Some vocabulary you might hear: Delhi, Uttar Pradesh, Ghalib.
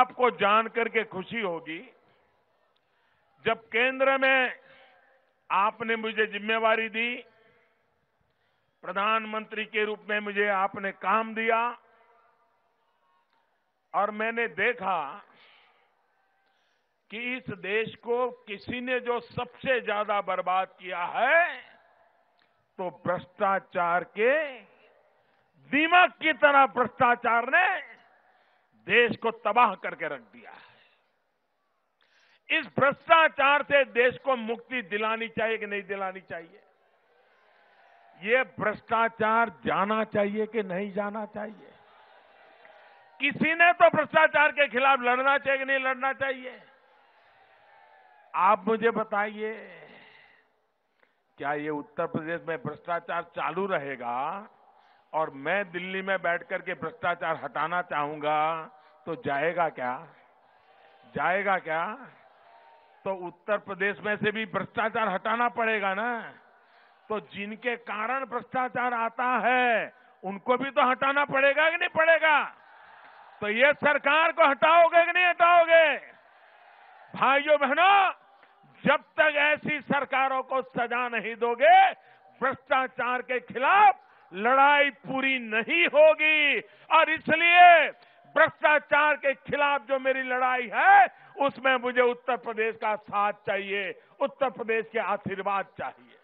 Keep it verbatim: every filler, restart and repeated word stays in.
आपको जान करके खुशी होगी, जब केंद्र में आपने मुझे जिम्मेवारी दी, प्रधानमंत्री के रूप में मुझे आपने काम दिया, और मैंने देखा कि इस देश को किसी ने जो सबसे ज्यादा बर्बाद किया है तो भ्रष्टाचार के दीमक की तरह भ्रष्टाचार ने देश को तबाह करके रख दिया है। इस भ्रष्टाचार से देश को मुक्ति दिलानी चाहिए कि नहीं दिलानी चाहिए? ये भ्रष्टाचार जाना चाहिए कि नहीं जाना चाहिए? किसी ने तो भ्रष्टाचार के खिलाफ लड़ना चाहिए कि नहीं लड़ना चाहिए? आप मुझे बताइए, क्या ये उत्तर प्रदेश में भ्रष्टाचार चालू रहेगा और मैं दिल्ली में बैठकर के भ्रष्टाचार हटाना चाहूंगा तो जाएगा क्या? जाएगा क्या? तो उत्तर प्रदेश में से भी भ्रष्टाचार हटाना पड़ेगा ना। तो जिनके कारण भ्रष्टाचार आता है उनको भी तो हटाना पड़ेगा कि नहीं पड़ेगा? तो ये सरकार को हटाओगे कि नहीं हटाओगे? भाइयों बहनों, जब तक ऐसी सरकारों को सजा नहीं दोगे, भ्रष्टाचार के खिलाफ लड़ाई पूरी नहीं होगी। और इसलिए भ्रष्टाचार के खिलाफ जो मेरी लड़ाई है उसमें मुझे उत्तर प्रदेश का साथ चाहिए, उत्तर प्रदेश के आशीर्वाद चाहिए।